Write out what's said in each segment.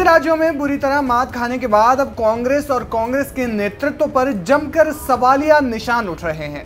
विभिन्न राज्यों में बुरी तरह मात खाने के बाद अब कांग्रेस और कांग्रेस के नेतृत्व पर जमकर सवालिया निशान उठ रहे हैं।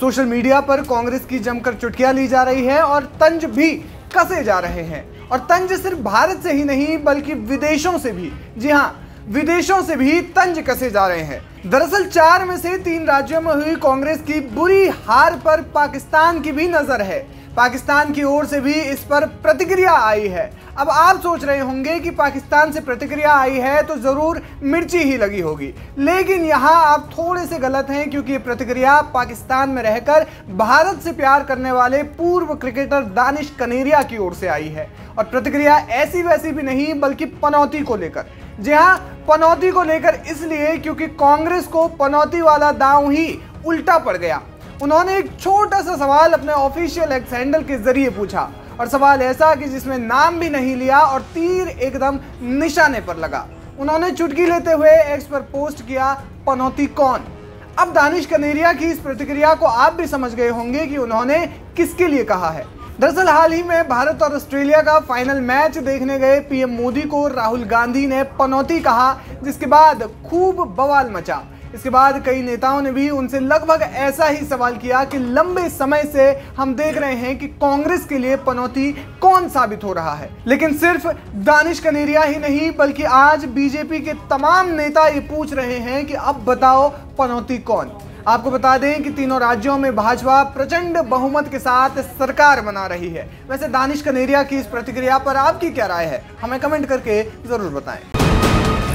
सोशल मीडिया पर कांग्रेस की जमकर चुटकियां ली जा रही है और तंज भी कसे जा रहे हैं। और तंज सिर्फ भारत से ही नहीं बल्कि विदेशों से भी, जी हाँ, विदेशों से भी तंज कसे जा रहे हैं। दरअसल 4 में से 3 राज्यों में हुई कांग्रेस की बुरी हार पर पाकिस्तान की भी नजर है। पाकिस्तान की ओर से भी इस पर प्रतिक्रिया आई है। अब आप सोच रहे होंगे कि पाकिस्तान से प्रतिक्रिया आई है तो ज़रूर मिर्ची ही लगी होगी, लेकिन यहाँ आप थोड़े से गलत हैं, क्योंकि ये प्रतिक्रिया पाकिस्तान में रहकर भारत से प्यार करने वाले पूर्व क्रिकेटर डेनिश कनेरिया की ओर से आई है। और प्रतिक्रिया ऐसी वैसी भी नहीं बल्कि पनौती को लेकर। जी हाँ, पनौती को लेकर इसलिए क्योंकि कांग्रेस को पनौती वाला दांव ही उल्टा पड़ गया। उन्होंने एक छोटा सा सवाल अपने ऑफिशियल एक्स हैंडल के जरिए पूछा, और सवाल ऐसा कि जिसमें नाम भी नहीं लिया और तीर एकदम निशाने पर लगा। उन्होंने चुटकी लेते हुए एक्स पर पोस्ट किया, पनौती कौन? अब डेनिश कनेरिया की इस प्रतिक्रिया को आप भी समझ गए होंगे कि उन्होंने किसके लिए कहा है। दरअसल हाल ही में भारत और ऑस्ट्रेलिया का फाइनल मैच देखने गए पीएम मोदी को राहुल गांधी ने पनौती कहा, जिसके बाद खूब बवाल मचा। इसके बाद कई नेताओं ने भी उनसे लगभग ऐसा ही सवाल किया कि लंबे समय से हम देख रहे हैं कि कांग्रेस के लिए पनौती कौन साबित हो रहा है। लेकिन सिर्फ डेनिश कनेरिया ही नहीं बल्कि आज बीजेपी के तमाम नेता ये पूछ रहे हैं कि अब बताओ पनौती कौन। आपको बता दें कि तीनों राज्यों में भाजपा प्रचंड बहुमत के साथ सरकार बना रही है। वैसे डेनिश कनेरिया की इस प्रतिक्रिया पर आपकी क्या राय है, हमें कमेंट करके जरूर बताएं।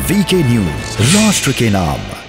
VK News, राष्ट्र के नाम।